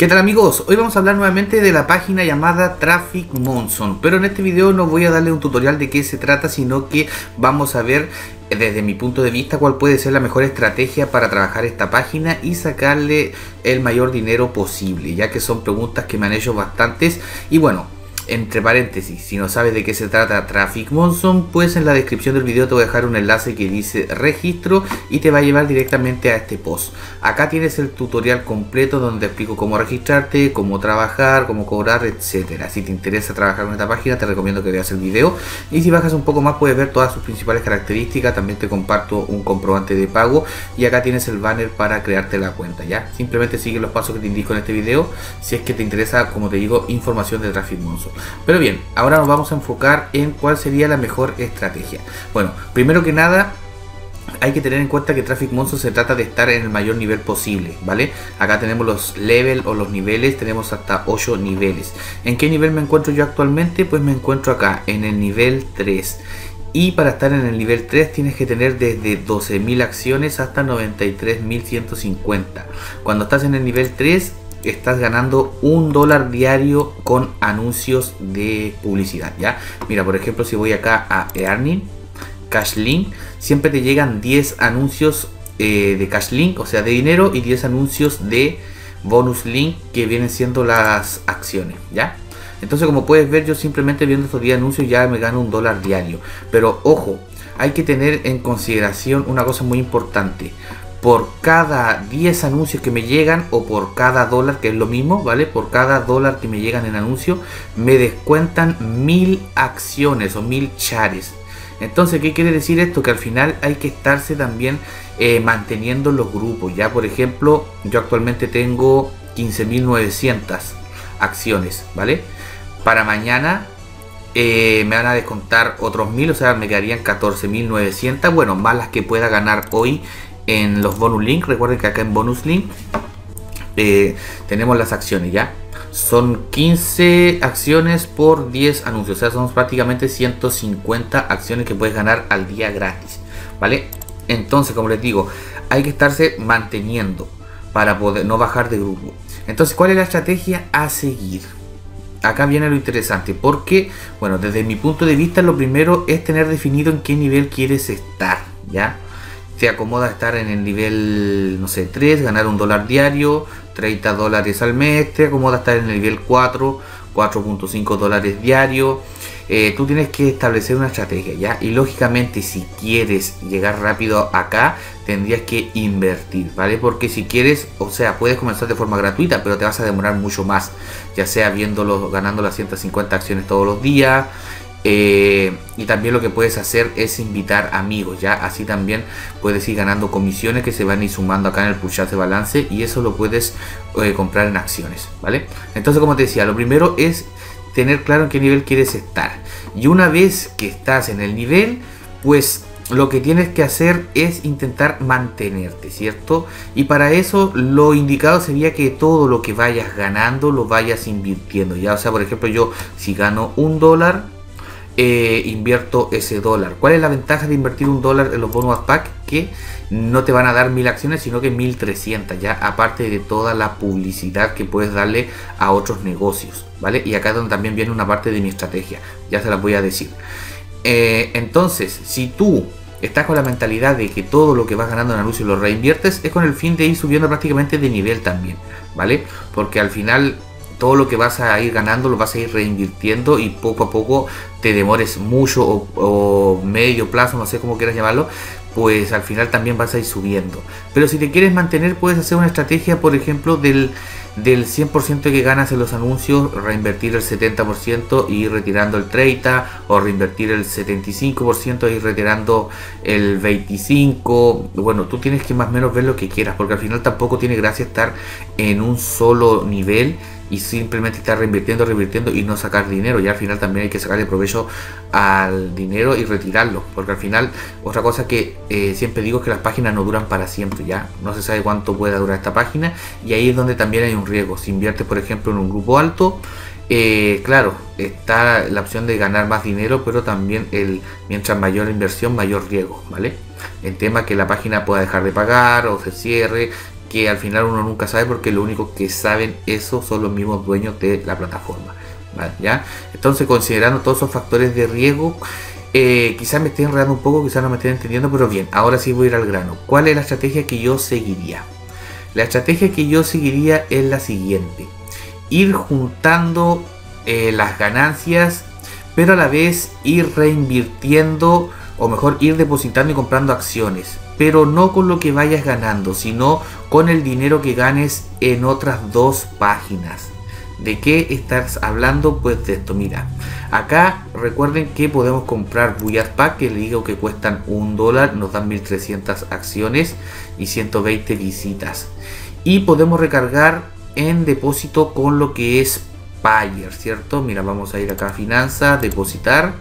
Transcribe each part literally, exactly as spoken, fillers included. ¿Qué tal amigos? Hoy vamos a hablar nuevamente de la página llamada Traffic Monsoon, pero en este video no voy a darle un tutorial de qué se trata, sino que vamos a ver desde mi punto de vista cuál puede ser la mejor estrategia para trabajar esta página y sacarle el mayor dinero posible, ya que son preguntas que me han hecho bastantes. Y bueno, entre paréntesis, si no sabes de qué se trata Traffic Monsoon, pues en la descripción del video te voy a dejar un enlace que dice registro y te va a llevar directamente a este post. Acá tienes el tutorial completo donde explico cómo registrarte, cómo trabajar, cómo cobrar, etcétera. Si te interesa trabajar en esta página, te recomiendo que veas el video. Y si bajas un poco más, puedes ver todas sus principales características. También te comparto un comprobante de pago y acá tienes el banner para crearte la cuenta, ¿ya? Simplemente sigue los pasos que te indico en este video si es que te interesa, como te digo, información de Traffic Monsoon. Pero bien, ahora nos vamos a enfocar en cuál sería la mejor estrategia. Bueno, primero que nada hay que tener en cuenta que Traffic Monsoon se trata de estar en el mayor nivel posible, ¿vale? Acá tenemos los level o los niveles, tenemos hasta ocho niveles. ¿En qué nivel me encuentro yo actualmente? Pues me encuentro acá, en el nivel tres. Y para estar en el nivel tres tienes que tener desde doce mil acciones hasta noventa y tres mil ciento cincuenta. Cuando estás en el nivel tres... estás ganando un dólar diario con anuncios de publicidad, ¿ya? Mira, por ejemplo, si voy acá a Earning, Cash Link, siempre te llegan diez anuncios eh, de Cash Link, o sea, de dinero, y diez anuncios de Bonus Link, que vienen siendo las acciones, ¿ya? Entonces, como puedes ver, yo simplemente viendo estos diez anuncios ya me gano un dólar diario. Pero, ojo, hay que tener en consideración una cosa muy importante. Por cada diez anuncios que me llegan, o por cada dólar, que es lo mismo, ¿vale? Por cada dólar que me llegan en anuncio, me descuentan mil acciones o mil chares. Entonces, ¿qué quiere decir esto? Que al final hay que estarse también eh, manteniendo los grupos. Ya, por ejemplo, yo actualmente tengo quince mil novecientas acciones, ¿vale? Para mañana Eh, me van a descontar otros mil, o sea, me quedarían catorce mil novecientas. Bueno, más las que pueda ganar hoy en los bonus link. Recuerden que acá en bonus link eh, tenemos las acciones, ya son quince acciones por diez anuncios, o sea, son prácticamente ciento cincuenta acciones que puedes ganar al día gratis, vale. Entonces, como les digo, hay que estarse manteniendo para poder no bajar de grupo. Entonces, ¿cuál es la estrategia a seguir? Acá viene lo interesante, porque bueno, desde mi punto de vista, lo primero es tener definido en qué nivel quieres estar, ya. Te acomoda estar en el nivel, no sé, tres, ganar un dólar diario, treinta dólares al mes. Te acomoda estar en el nivel cuatro, cuatro punto cinco dólares diario. Eh, tú tienes que establecer una estrategia, ¿ya? Y lógicamente, si quieres llegar rápido acá, tendrías que invertir, ¿vale? Porque si quieres, o sea, puedes comenzar de forma gratuita, pero te vas a demorar mucho más, ya sea viéndolo, ganando las ciento cincuenta acciones todos los días. Eh, y también lo que puedes hacer es invitar amigos, ya, así también puedes ir ganando comisiones que se van a ir sumando acá en el push de balance, y eso lo puedes eh, comprar en acciones, ¿vale? Entonces, como te decía, lo primero es tener claro en qué nivel quieres estar, y una vez que estás en el nivel, pues lo que tienes que hacer es intentar mantenerte, ¿cierto? Y para eso lo indicado sería que todo lo que vayas ganando lo vayas invirtiendo, ya, o sea, por ejemplo, yo si gano un dólar, Eh, invierto ese dólar. ¿Cuál es la ventaja de invertir un dólar en los bonus pack? Que no te van a dar mil acciones, sino que mil trescientas, ya, aparte de toda la publicidad que puedes darle a otros negocios, ¿vale? Y acá es donde también viene una parte de mi estrategia, ya se las voy a decir. eh, Entonces, si tú estás con la mentalidad de que todo lo que vas ganando en anuncios lo reinviertes, es con el fin de ir subiendo prácticamente de nivel también, ¿vale? Porque al final todo lo que vas a ir ganando lo vas a ir reinvirtiendo, y poco a poco, te demores mucho o, o medio plazo, no sé cómo quieras llamarlo, pues al final también vas a ir subiendo. Pero si te quieres mantener, puedes hacer una estrategia, por ejemplo, del, del cien por ciento que ganas en los anuncios, reinvertir el setenta por ciento y ir retirando el treinta por ciento, o reinvertir el setenta y cinco por ciento e ir retirando el veinticinco por ciento. Bueno, tú tienes que más o menos ver lo que quieras, porque al final tampoco tiene gracia estar en un solo nivel y simplemente estar reinvirtiendo, reinvirtiendo y no sacar dinero. Ya al final también hay que sacarle provecho al dinero y retirarlo, porque al final, otra cosa que eh, siempre digo es que las páginas no duran para siempre, ya. No se sabe cuánto pueda durar esta página, y ahí es donde también hay un riesgo. Si inviertes, por ejemplo, en un grupo alto, eh, claro, está la opción de ganar más dinero, pero también el mientras mayor inversión, mayor riesgo, ¿vale? El tema que la página pueda dejar de pagar o se cierre, que al final uno nunca sabe, porque lo único que saben eso son los mismos dueños de la plataforma, ¿vale? ¿Ya? Entonces, considerando todos esos factores de riesgo, eh, quizás me esté enredando un poco, quizás no me esté entendiendo, pero bien, ahora sí voy a ir al grano. ¿Cuál es la estrategia que yo seguiría? La estrategia que yo seguiría es la siguiente: ir juntando eh, las ganancias, pero a la vez ir reinvirtiendo, o mejor, ir depositando y comprando acciones, pero no con lo que vayas ganando, sino con el dinero que ganes en otras dos páginas. ¿De qué estás hablando? Pues de esto, mira. Acá recuerden que podemos comprar Buyat Pack, que les digo que cuestan un dólar, nos dan mil trescientas acciones y ciento veinte visitas. Y podemos recargar en depósito con lo que es Payeer, ¿cierto? Mira, vamos a ir acá a Finanzas, Depositar,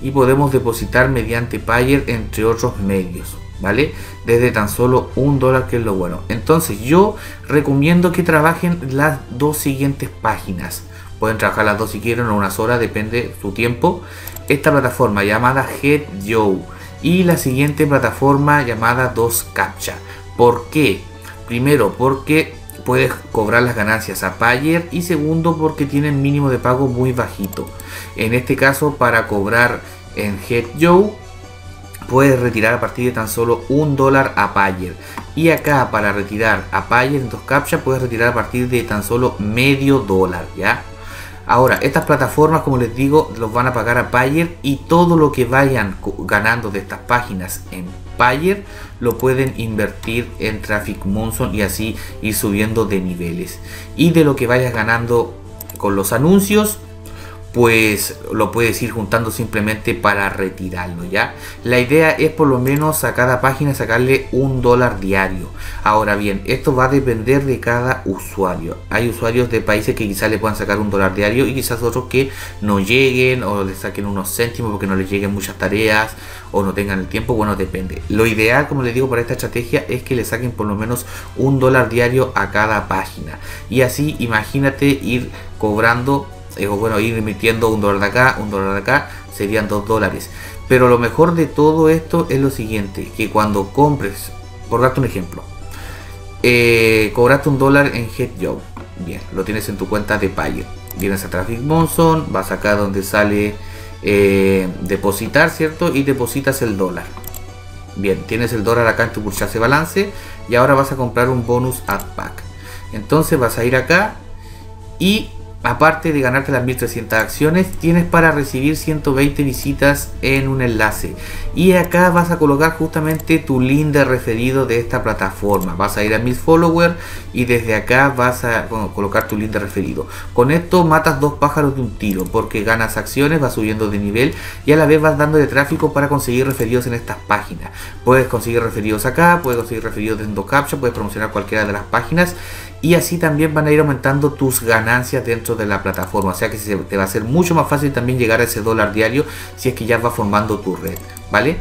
y podemos depositar mediante Payeer, entre otros medios, ¿vale? Desde tan solo un dólar, que es lo bueno. Entonces yo recomiendo que trabajen las dos siguientes páginas. Pueden trabajar las dos si quieren, o una sola, depende su tiempo. Esta plataforma llamada Heedyou y la siguiente plataforma llamada dos CAPTCHA. ¿Por qué? Primero, porque puedes cobrar las ganancias a Payeer, y segundo, porque tienen mínimo de pago muy bajito. En este caso, para cobrar en Heedyou puedes retirar a partir de tan solo un dólar a Payeer, y acá para retirar a Payeer en dos CAPTCHA puedes retirar a partir de tan solo medio dólar, ¿ya? Ahora, estas plataformas, como les digo, los van a pagar a Payeer, y todo lo que vayan ganando de estas páginas en Payeer lo pueden invertir en Traffic Monsoon, y así ir subiendo de niveles. Y de lo que vayas ganando con los anuncios, pues lo puedes ir juntando simplemente para retirarlo, ¿ya? La idea es por lo menos a cada página sacarle un dólar diario. Ahora bien, esto va a depender de cada usuario. Hay usuarios de países que quizás le puedan sacar un dólar diario, y quizás otros que no lleguen, o les saquen unos céntimos porque no les lleguen muchas tareas, o no tengan el tiempo. Bueno, depende. Lo ideal, como les digo, para esta estrategia es que le saquen por lo menos un dólar diario a cada página. Y así, imagínate ir cobrando, bueno, ir emitiendo un dólar de acá, un dólar de acá, serían dos dólares. Pero lo mejor de todo esto es lo siguiente: que cuando compres, por darte un ejemplo, eh, cobraste un dólar en Heedyou, bien, lo tienes en tu cuenta de Payeer, vienes a Traffic Monsoon, vas acá donde sale eh, depositar, ¿cierto? Y depositas el dólar. Bien, tienes el dólar acá en tu purchase balance, y ahora vas a comprar un bonus ad pack. Entonces vas a ir acá, y aparte de ganarte las mil trescientas acciones, tienes para recibir ciento veinte visitas en un enlace, y acá vas a colocar justamente tu link de referido de esta plataforma. Vas a ir a mis followers, y desde acá vas a bueno, colocar tu link de referido. Con esto matas dos pájaros de un tiro, porque ganas acciones, vas subiendo de nivel, y a la vez vas dando de tráfico para conseguir referidos en estas páginas. Puedes conseguir referidos acá, puedes conseguir referidos en dos CAPTCHA, puedes promocionar cualquiera de las páginas, y así también van a ir aumentando tus ganancias dentro de la plataforma. O sea que se te va a hacer mucho más fácil también llegar a ese dólar diario, si es que ya va formando tu red, ¿vale?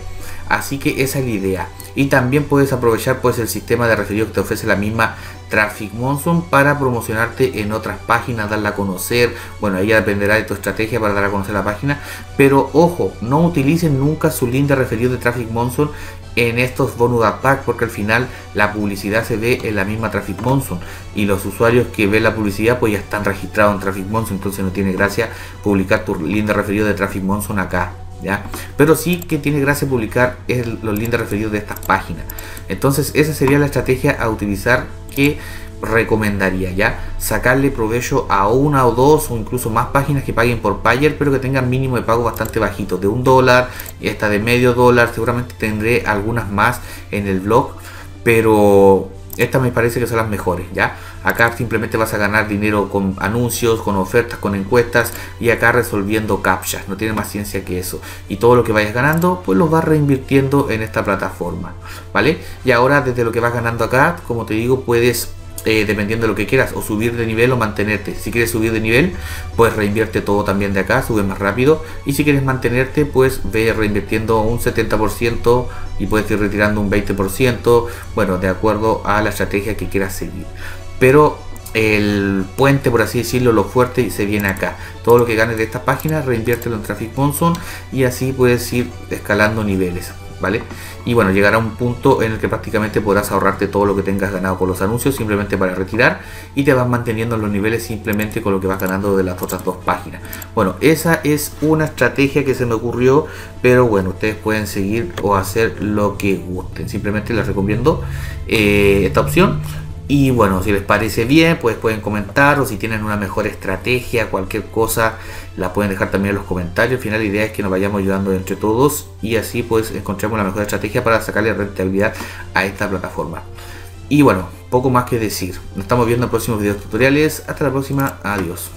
Así que esa es la idea. Y también puedes aprovechar, pues, el sistema de referidos que te ofrece la misma Traffic Monsoon para promocionarte en otras páginas, darla a conocer. Bueno, ahí dependerá de tu estrategia para dar a conocer la página, pero ojo, no utilicen nunca su link de referido de Traffic Monsoon en estos bonus ad pack, porque al final la publicidad se ve en la misma Traffic Monsoon, y los usuarios que ven la publicidad pues ya están registrados en Traffic Monsoon, entonces no tiene gracia publicar tu link de referido de Traffic Monsoon acá, ¿ya? Pero sí que tiene gracia publicar el, los links de referidos de estas páginas. Entonces esa sería la estrategia a utilizar, que recomendaría, ya, sacarle provecho a una o dos o incluso más páginas que paguen por Payeer, pero que tengan mínimo de pago bastante bajito, de un dólar, y esta de medio dólar. Seguramente tendré algunas más en el blog, pero estas me parece que son las mejores, ya. Acá simplemente vas a ganar dinero con anuncios, con ofertas, con encuestas, y acá resolviendo captchas. No tiene más ciencia que eso. Y todo lo que vayas ganando, pues lo vas reinvirtiendo en esta plataforma, ¿vale? Y ahora, desde lo que vas ganando acá, como te digo, puedes, Eh, dependiendo de lo que quieras, o subir de nivel o mantenerte. Si quieres subir de nivel, pues reinvierte todo también de acá, sube más rápido. Y si quieres mantenerte, pues ve reinvirtiendo un setenta por ciento y puedes ir retirando un veinte por ciento, bueno, de acuerdo a la estrategia que quieras seguir. Pero el puente, por así decirlo, lo fuerte se viene acá. Todo lo que ganes de esta página, reinviértelo en Traffic Monsoon, y así puedes ir escalando niveles. ¿vale? Y bueno, llegará un punto en el que prácticamente podrás ahorrarte todo lo que tengas ganado con los anuncios simplemente para retirar, y te vas manteniendo en los niveles simplemente con lo que vas ganando de las otras dos páginas. Bueno, esa es una estrategia que se me ocurrió, pero bueno, ustedes pueden seguir o hacer lo que gusten. Simplemente les recomiendo eh, esta opción. Y bueno, si les parece bien, pues pueden comentar, o si tienen una mejor estrategia, cualquier cosa, la pueden dejar también en los comentarios. Al final la idea es que nos vayamos ayudando entre todos y así pues encontremos la mejor estrategia para sacarle rentabilidad a esta plataforma. Y bueno, poco más que decir. Nos estamos viendo en próximos videos tutoriales. Hasta la próxima. Adiós.